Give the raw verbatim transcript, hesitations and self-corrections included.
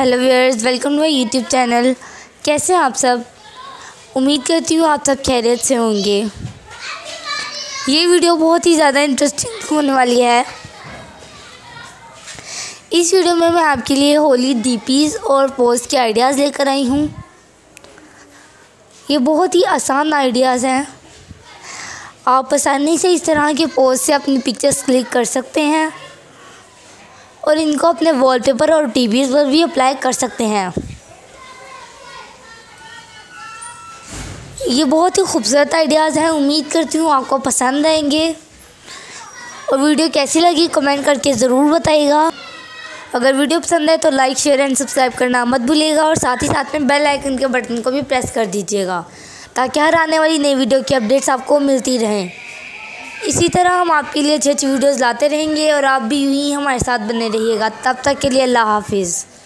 Hello viewers, welcome to my YouTube channel. कैसे हैं आप सब? उम्मीद करती हूँ आप सब खैरियत से होंगे। ये वीडियो बहुत ही ज़्यादा इंटरेस्टिंग होने वाली है। इस वीडियो में मैं आपके लिए होली डीपीज़ और पोस्ट के आइडियाज़ लेकर आई हूँ। ये बहुत ही आसान आइडियाज़ हैं, आप आसानी से इस तरह के पोस्ट से अपनी पिक्चर्स क्लिक कर सकते हैं और इनको अपने वॉलपेपर और टीवी पर भी अप्लाई कर सकते हैं। ये बहुत ही खूबसूरत आइडियाज़ हैं, उम्मीद करती हूँ आपको पसंद आएंगे। और वीडियो कैसी लगी कमेंट करके ज़रूर बताइएगा। अगर वीडियो पसंद आए तो लाइक, शेयर एंड सब्सक्राइब करना मत भूलिएगा और साथ ही साथ में बेल आइकन के बटन को भी प्रेस कर दीजिएगा ताकि हर आने वाली नई वीडियो की अपडेट्स आपको मिलती रहें। इसी तरह हम आपके लिए अच्छे अच्छे वीडियोस लाते रहेंगे और आप भी यूं ही हमारे साथ बने रहिएगा। तब तक के लिए अल्लाह हाफिज़।